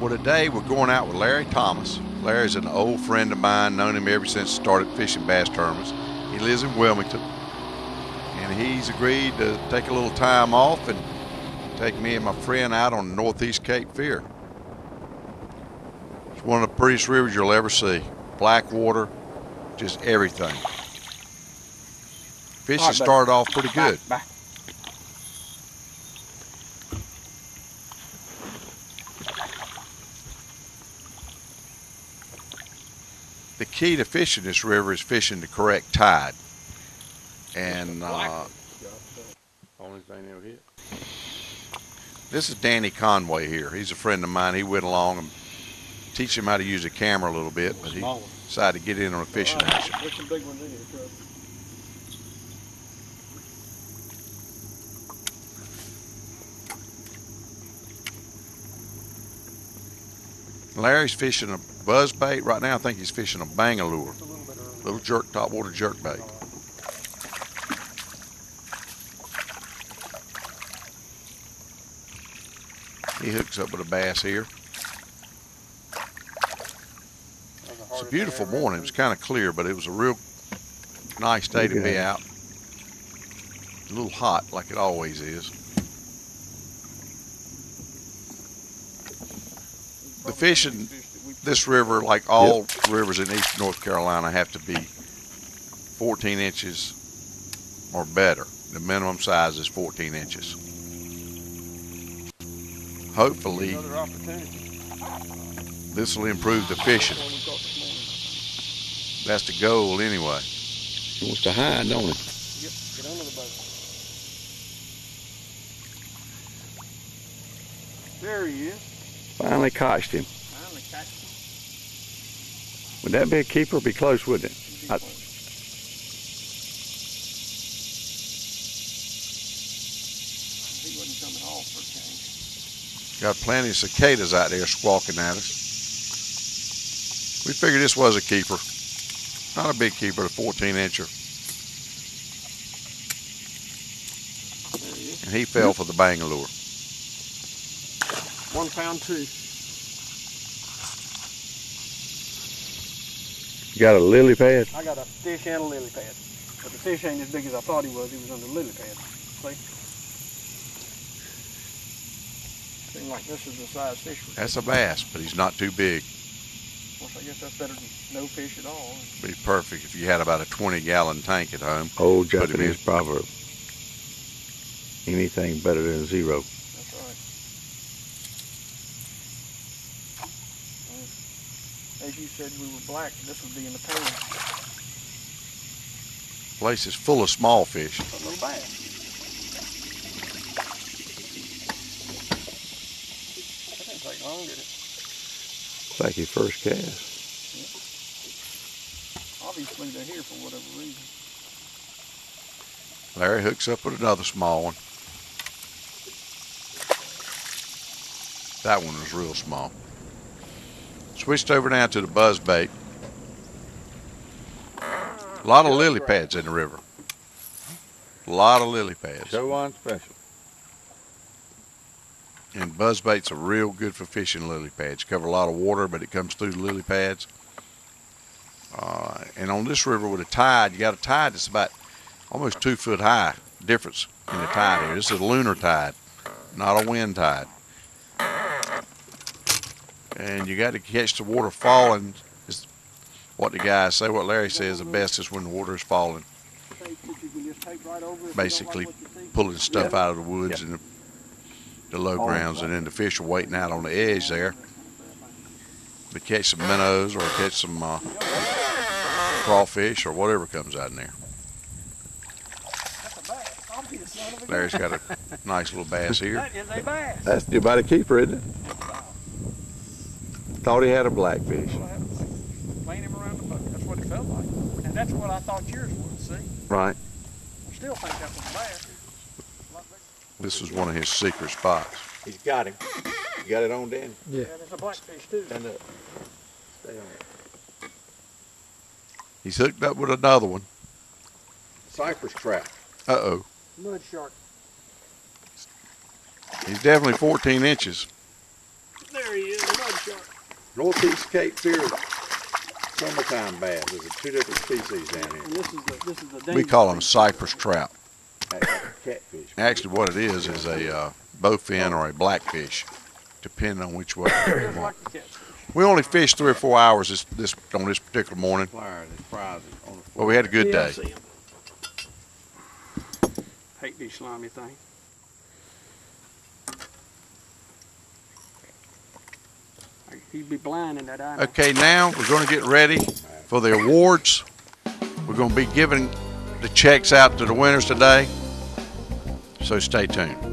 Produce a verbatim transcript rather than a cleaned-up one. Well, today we're going out with Larry Thomas. Larry's an old friend of mine, known him ever since I started fishing bass tournaments. He lives in Wilmington, and he's agreed to take a little time off and take me and my friend out on Northeast Cape Fear. It's one of the prettiest rivers you'll ever see. Black water, just everything. Fishing right, started off pretty good. Bye, bye. The key to fishing this river is fishing the correct tide. And uh, only thing they'll hit. This is Danny Conway here. He's a friend of mine. He went along and teach him how to use a camera a little bit, but he decided to get in on a fishing action. There's some big ones in here, Trevor. Larry's fishing a buzzbait. Right now I think he's fishing a Bang-O-Lure. A little jerk, topwater jerkbait. He hooks up with a bass here. It's a beautiful morning. It was kind of clear, but it was a real nice day to be out. A little hot like it always is. The fish in this river, like all yep. rivers in East North Carolina, have to be fourteen inches or better. The minimum size is fourteen inches. Hopefully, this will improve the fishing. That's the goal, anyway. It wants to hide, don't it? Yep. Get under the boat. There he is. Finally catched him. Finally catched him. Would that be a keeper? It'd be close, wouldn't it? Be I... close. He wasn't coming off for a change. Got plenty of cicadas out there squawking at us. We figured this was a keeper. Not a big keeper, a fourteen incher. There he is. And he fell for the Bang-O-Lure. One pound two. You got a lily pad? I got a fish and a lily pad. But the fish ain't as big as I thought he was. He was under the lily pad. See? Seems like this is the size fish. That's a bass, but he's not too big. Of course, I guess that's better than no fish at all. It'd be perfect if you had about a twenty gallon tank at home. Old Japanese proverb. Anything better than zero. As you said, we were black. This would be in the pan. Place is full of small fish. A little bass. That didn't take long, did it? It's like your first cast. Yeah. Obviously, they're here for whatever reason. Larry hooks up with another small one. That one was real small. Switched over now to the buzzbait. A lot of lily pads in the river. A lot of lily pads. Show on special. And buzzbaits are real good for fishing lily pads. Cover a lot of water, but it comes through the lily pads. Uh, and on this river with a tide, you got a tide that's about almost two foot high difference in the tide here. This is a lunar tide, not a wind tide. And you got to catch the water falling. Is what the guys say, what Larry says, the best is when the water is falling. Basically pulling stuff yeah. out of the woods yeah. and the, the low grounds, and then the fish are waiting out on the edge there to catch some minnows or catch some uh, crawfish or whatever comes out in there. Larry's got a nice little bass here. That is a bass. That's due by the keeper, isn't it? Thought he had a blackfish. Laying him around the boat. That's what it felt like. And that's what I thought yours was, see? Right. I still think that was bass. This was one of his secret spots. He's got him. You got it on, Danny? Yeah. And it's a blackfish, too. Stand up. Stay on it. He's hooked up with another one. Cypress trout. Uh-oh. Mud shark. He's definitely fourteen inches. There he is. Mud Northeast Cape Fear summertime bass. There's two different species down here. And this is the, this is the we call them cypress trout. Catfish. Actually, what it is is a uh, bowfin or a blackfish, depending on which way you want. We only fished three or four hours this, this on this particular morning, but we had a good day. Hate these slimy things. He'd be blind in that eye. Okay, now we're going to get ready for the awards. We're going to be giving the checks out to the winners today, so stay tuned.